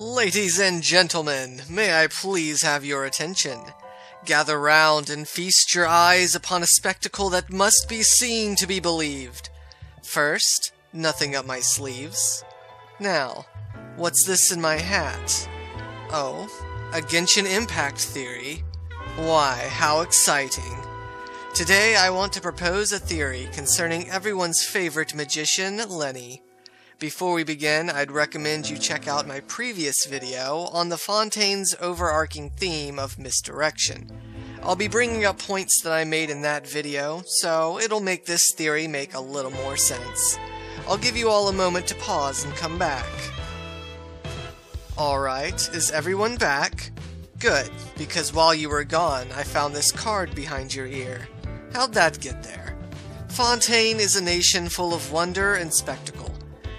Ladies and gentlemen, may I please have your attention? Gather round and feast your eyes upon a spectacle that must be seen to be believed. First, nothing up my sleeves. Now, what's this in my hat? Oh, a Genshin Impact theory. Why, how exciting. Today I want to propose a theory concerning everyone's favorite magician, Lyney. Before we begin, I'd recommend you check out my previous video on the Fontaine's overarching theme of misdirection. I'll be bringing up points that I made in that video, so it'll make this theory make a little more sense. I'll give you all a moment to pause and come back. Alright, is everyone back? Good, because while you were gone, I found this card behind your ear. How'd that get there? Fontaine is a nation full of wonder and spectacle.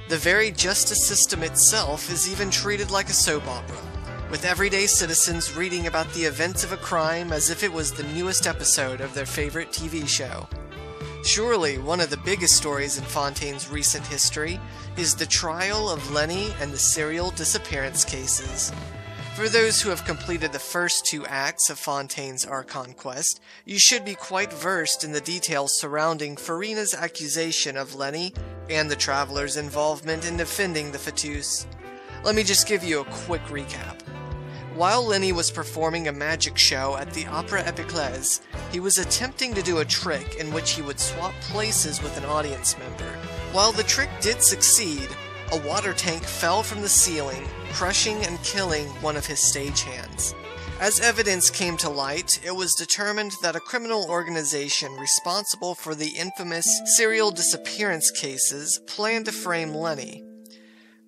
The very justice system itself is even treated like a soap opera, with everyday citizens reading about the events of a crime as if it was the newest episode of their favorite TV show. Surely one of the biggest stories in Fontaine's recent history is the trial of Lyney and the serial disappearance cases. For those who have completed the first two acts of Fontaine's Archon Quest, you should be quite versed in the details surrounding Farina's accusation of Lyney and the Traveler's involvement in defending the Fatui. Let me just give you a quick recap. While Lyney was performing a magic show at the Opera Epiclese, he was attempting to do a trick in which he would swap places with an audience member. While the trick did succeed, a water tank fell from the ceiling, crushing and killing one of his stagehands. As evidence came to light, it was determined that a criminal organization responsible for the infamous serial disappearance cases planned to frame Lyney.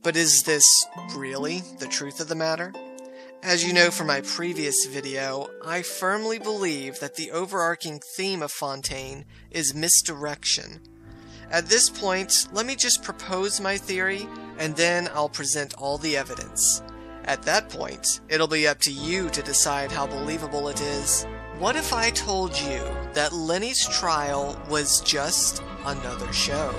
But is this really the truth of the matter? As you know from my previous video, I firmly believe that the overarching theme of Fontaine is misdirection. At this point, let me just propose my theory, and then I'll present all the evidence. At that point, it'll be up to you to decide how believable it is. What if I told you that Lyney's trial was just another show?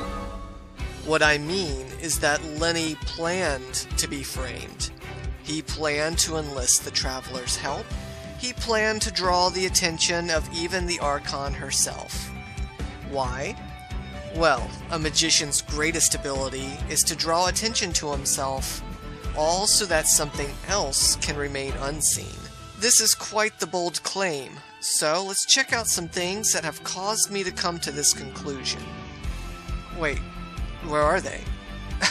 What I mean is that Lyney planned to be framed. He planned to enlist the Traveler's help. He planned to draw the attention of even the Archon herself. Why? Well, a magician's greatest ability is to draw attention to himself, all so that something else can remain unseen. This is quite the bold claim, so let's check out some things that have caused me to come to this conclusion. Wait, where are they?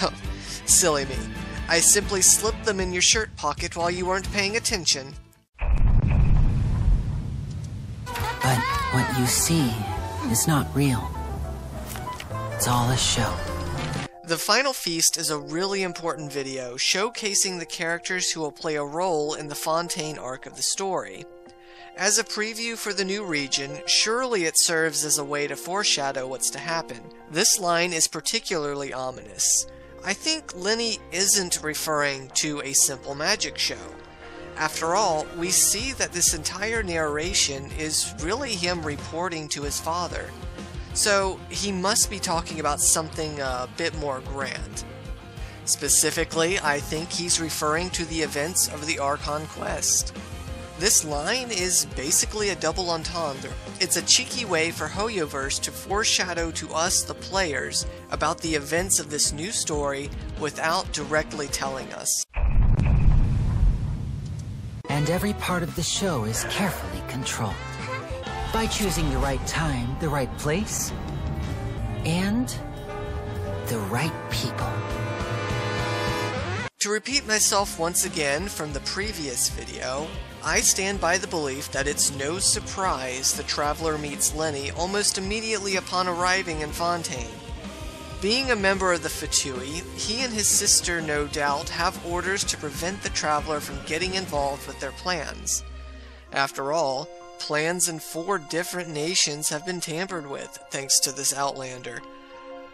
Oh, silly me. I simply slipped them in your shirt pocket while you weren't paying attention. But what you see is not real. It's all a show. The Final Feast is a really important video showcasing the characters who will play a role in the Fontaine arc of the story. As a preview for the new region, surely it serves as a way to foreshadow what's to happen. This line is particularly ominous. I think Lyney isn't referring to a simple magic show. After all, we see that this entire narration is really him reporting to his father. So, he must be talking about something a bit more grand. Specifically, I think he's referring to the events of the Archon Quest. This line is basically a double entendre. It's a cheeky way for Hoyoverse to foreshadow to us, the players, about the events of this new story without directly telling us. And every part of the show is carefully controlled. By choosing the right time, the right place, and the right people. To repeat myself once again from the previous video, I stand by the belief that it's no surprise the Traveler meets Lyney almost immediately upon arriving in Fontaine. Being a member of the Fatui, he and his sister no doubt have orders to prevent the Traveler from getting involved with their plans. After all, plans in 4 different nations have been tampered with, thanks to this outlander.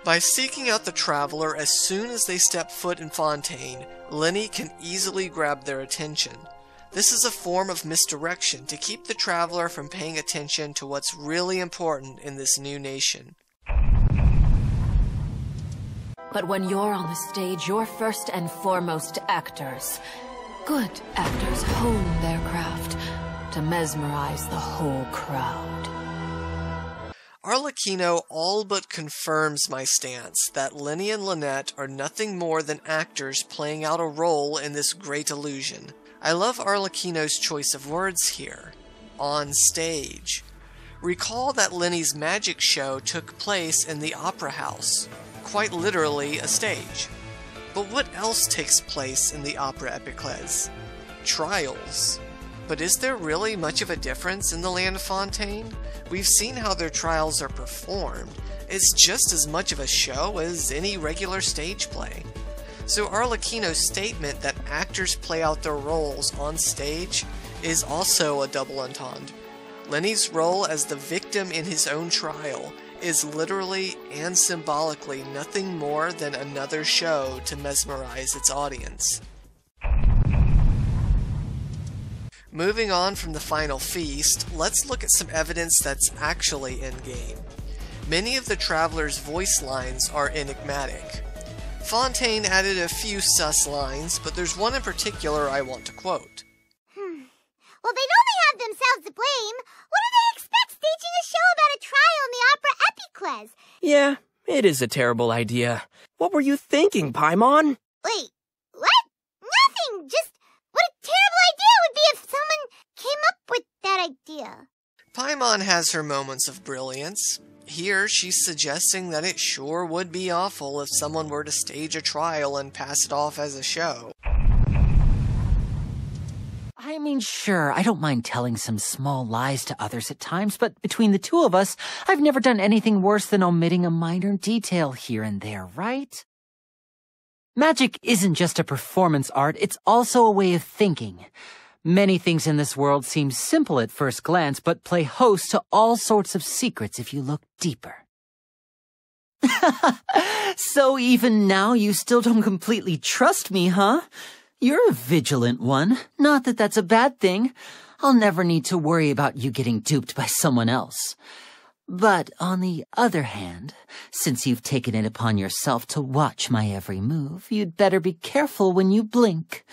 By seeking out the Traveler as soon as they step foot in Fontaine, Lyney can easily grab their attention. This is a form of misdirection to keep the Traveler from paying attention to what's really important in this new nation. But when you're on the stage, you're first and foremost actors. Good actors hone their craft to mesmerize the whole crowd. Arlecchino all but confirms my stance that Lyney and Lynette are nothing more than actors playing out a role in this great illusion. I love Arlecchino's choice of words here. On stage. Recall that Lyney's magic show took place in the Opera House. Quite literally a stage. But what else takes place in the Opera Epiclese? Trials. But is there really much of a difference in the land of Fontaine? We've seen how their trials are performed. It's just as much of a show as any regular stage play. So Arlecchino's statement that actors play out their roles on stage is also a double entendre. Lyney's role as the victim in his own trial is literally and symbolically nothing more than another show to mesmerize its audience. Moving on from the final feast, let's look at some evidence that's actually in-game. Many of the Traveler's voice lines are enigmatic. Fontaine added a few sus lines, but there's one in particular I want to quote. Well, they know they have themselves to blame. What do they expect staging a show about a trial in the Opera Epiclese? Yeah, it is a terrible idea. What were you thinking, Paimon? Wait, what? Nothing! Just what a terrible idea it would be if someone came up with that idea. Paimon has her moments of brilliance. Here, she's suggesting that it sure would be awful if someone were to stage a trial and pass it off as a show. I mean, sure, I don't mind telling some small lies to others at times, but between the two of us, I've never done anything worse than omitting a minor detail here and there, right? Magic isn't just a performance art, it's also a way of thinking. Many things in this world seem simple at first glance, but play host to all sorts of secrets if you look deeper. So even now you still don't completely trust me, huh? You're a vigilant one. Not that that's a bad thing. I'll never need to worry about you getting duped by someone else. But on the other hand, since you've taken it upon yourself to watch my every move, you'd better be careful when you blink.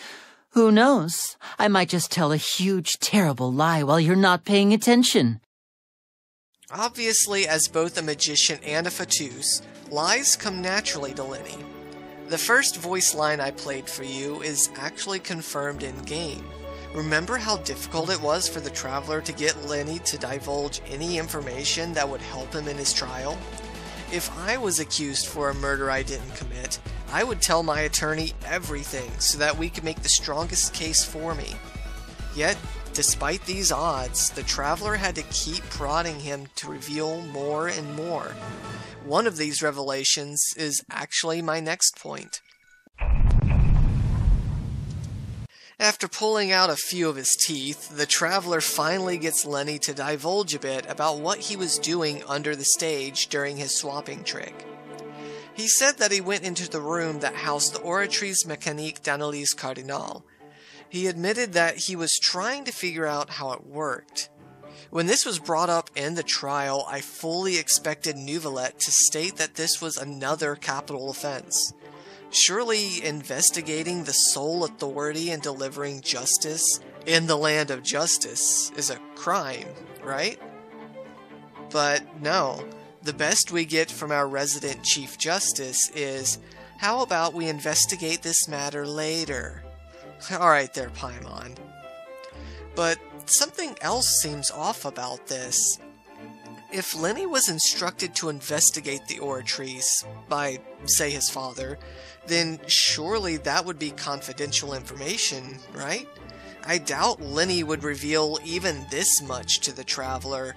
Who knows? I might just tell a huge, terrible lie while you're not paying attention. Obviously, as both a magician and a Fatui, lies come naturally to Lyney. The first voice line I played for you is actually confirmed in-game. Remember how difficult it was for the Traveler to get Lyney to divulge any information that would help him in his trial? If I was accused for a murder I didn't commit, I would tell my attorney everything so that we could make the strongest case for me. Yet, despite these odds, the Traveler had to keep prodding him to reveal more and more. One of these revelations is actually my next point. After pulling out a few of his teeth, the Traveler finally gets Lyney to divulge a bit about what he was doing under the stage during his swapping trick. He said that he went into the room that housed the Oratrice Mécanique d'Analise Cardinal. He admitted that he was trying to figure out how it worked. When this was brought up in the trial, I fully expected Nouvellet to state that this was another capital offense. Surely investigating the sole authority and delivering justice in the land of justice is a crime, right? But no, the best we get from our resident Chief Justice is, how about we investigate this matter later? Alright there, Paimon. But something else seems off about this. If Lyney was instructed to investigate the Oratrice by, say, his father, then surely that would be confidential information, right? I doubt Lyney would reveal even this much to the Traveler,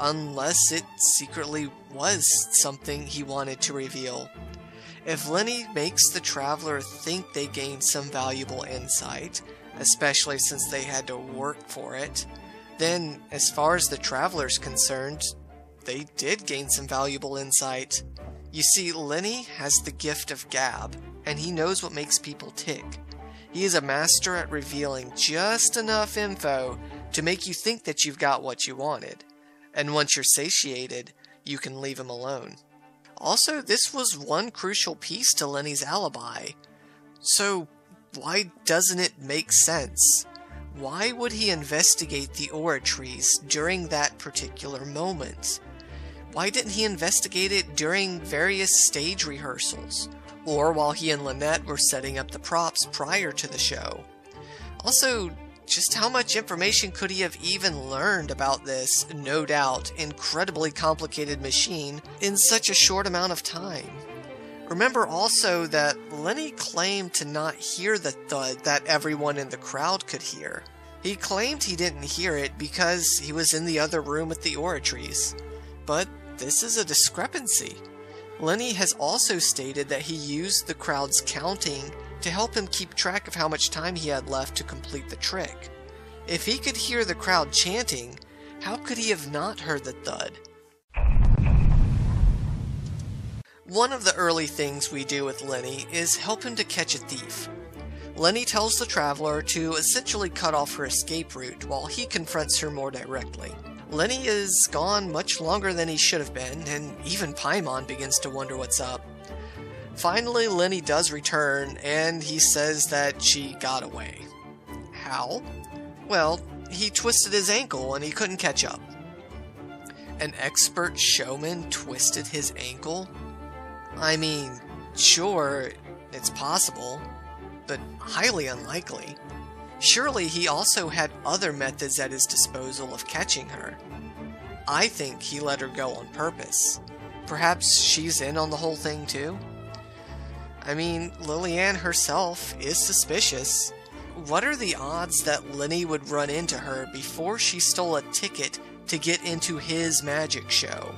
unless it secretly was something he wanted to reveal. If Lyney makes the Traveler think they gained some valuable insight, especially since they had to work for it, then, as far as the Traveler's concerned, they did gain some valuable insight. You see, Lyney has the gift of gab, and he knows what makes people tick. He is a master at revealing just enough info to make you think that you've got what you wanted. And once you're satiated, you can leave him alone. Also, this was one crucial piece to Lyney's alibi. So Why doesn't it make sense? Why would he investigate the Oratrice during that particular moment? Why didn't he investigate it during various stage rehearsals, or while he and Lynette were setting up the props prior to the show? Also, just how much information could he have even learned about this, no doubt, incredibly complicated machine in such a short amount of time? Remember also that Lyney claimed to not hear the thud that everyone in the crowd could hear. He claimed he didn't hear it because he was in the other room with the Oratrice. But this is a discrepancy. Lyney has also stated that he used the crowd's counting to help him keep track of how much time he had left to complete the trick. If he could hear the crowd chanting, how could he have not heard the thud? One of the early things we do with Lyney is help him to catch a thief. Lyney tells the Traveler to essentially cut off her escape route while he confronts her more directly. Lyney is gone much longer than he should have been, and even Paimon begins to wonder what's up. Finally, Lyney does return, and he says that she got away. How? Well, he twisted his ankle and he couldn't catch up. An expert showman twisted his ankle? I mean, sure, it's possible, but highly unlikely. Surely he also had other methods at his disposal of catching her. I think he let her go on purpose. Perhaps she's in on the whole thing too? I mean, Lillian herself is suspicious. What are the odds that Lyney would run into her before she stole a ticket to get into his magic show?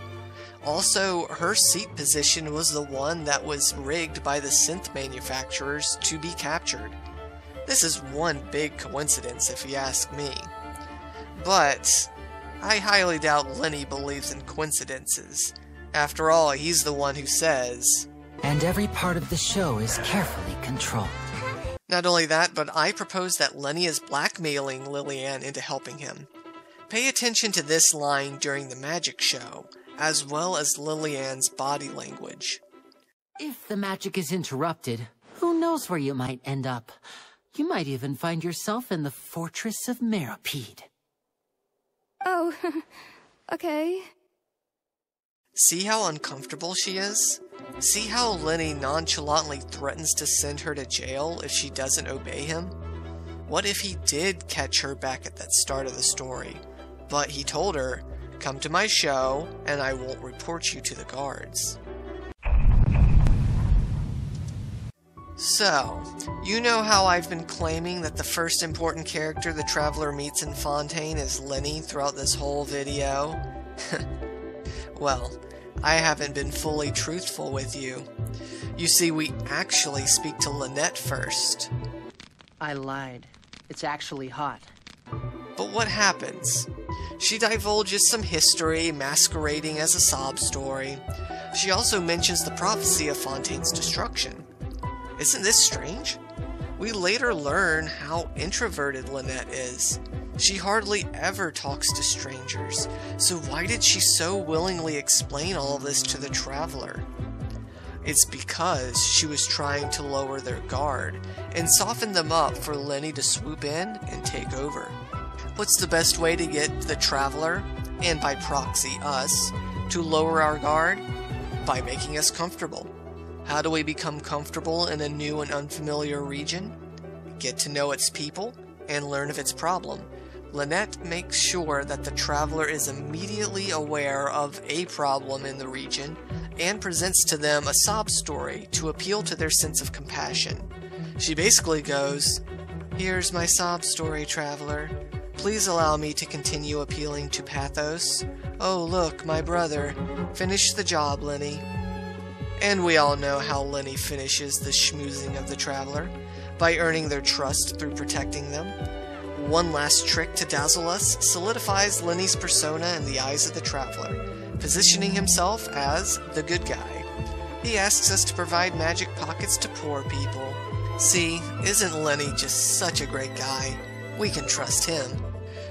Also, her seat position was the one that was rigged by the synth manufacturers to be captured. This is one big coincidence, if you ask me. But I highly doubt Lyney believes in coincidences. After all, he's the one who says, "And every part of the show is carefully controlled." Not only that, but I propose that Lyney is blackmailing Lillian into helping him. Pay attention to this line during the magic show, as well as Lillian's body language. "If the magic is interrupted, who knows where you might end up? You might even find yourself in the Fortress of Meripede." Oh, okay. See how uncomfortable she is? See how Lyney nonchalantly threatens to send her to jail if she doesn't obey him? What if he did catch her back at that start of the story, but he told her, "Come to my show and I won't report you to the guards"? So, you know how I've been claiming that the first important character the Traveler meets in Fontaine is Lyney throughout this whole video? Well, I haven't been fully truthful with you. You see, we actually speak to Lynette first. I lied. It's actually hot. But what happens? She divulges some history masquerading as a sob story. She also mentions the prophecy of Fontaine's destruction. Isn't this strange? We later learn how introverted Lynette is. She hardly ever talks to strangers, so why did she so willingly explain all this to the Traveler? It's because she was trying to lower their guard and soften them up for Lyney to swoop in and take over. What's the best way to get the Traveler, and by proxy us, to lower our guard? By making us comfortable. How do we become comfortable in a new and unfamiliar region? Get to know its people and learn of its problem. Lynette makes sure that the Traveler is immediately aware of a problem in the region and presents to them a sob story to appeal to their sense of compassion. She basically goes, "Here's my sob story, Traveler. Please allow me to continue appealing to pathos. Oh look, my brother. Finish the job, Lyney." And we all know how Lyney finishes the schmoozing of the Traveler, by earning their trust through protecting them. One last trick to dazzle us solidifies Lyney's persona in the eyes of the Traveler, positioning himself as the good guy. He asks us to provide magic pockets to poor people. See, isn't Lyney just such a great guy? We can trust him.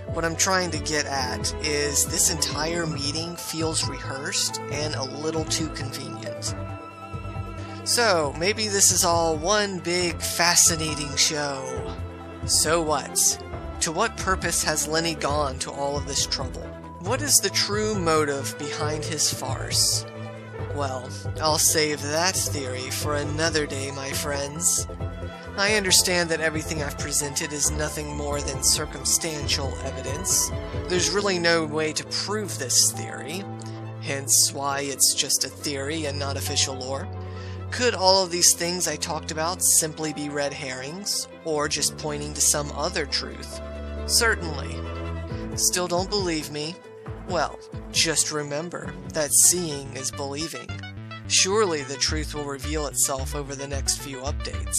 What I'm trying to get at is this entire meeting feels rehearsed and a little too convenient. So, maybe this is all one big, fascinating show. So what? To what purpose has Lyney gone to all of this trouble? What is the true motive behind his farce? Well, I'll save that theory for another day, my friends. I understand that everything I've presented is nothing more than circumstantial evidence. There's really no way to prove this theory, hence why it's just a theory and not official lore. Could all of these things I talked about simply be red herrings, or just pointing to some other truth? Certainly. Still don't believe me? Well, just remember that seeing is believing. Surely the truth will reveal itself over the next few updates.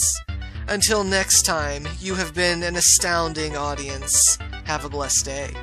Until next time, you have been an astounding audience. Have a blessed day.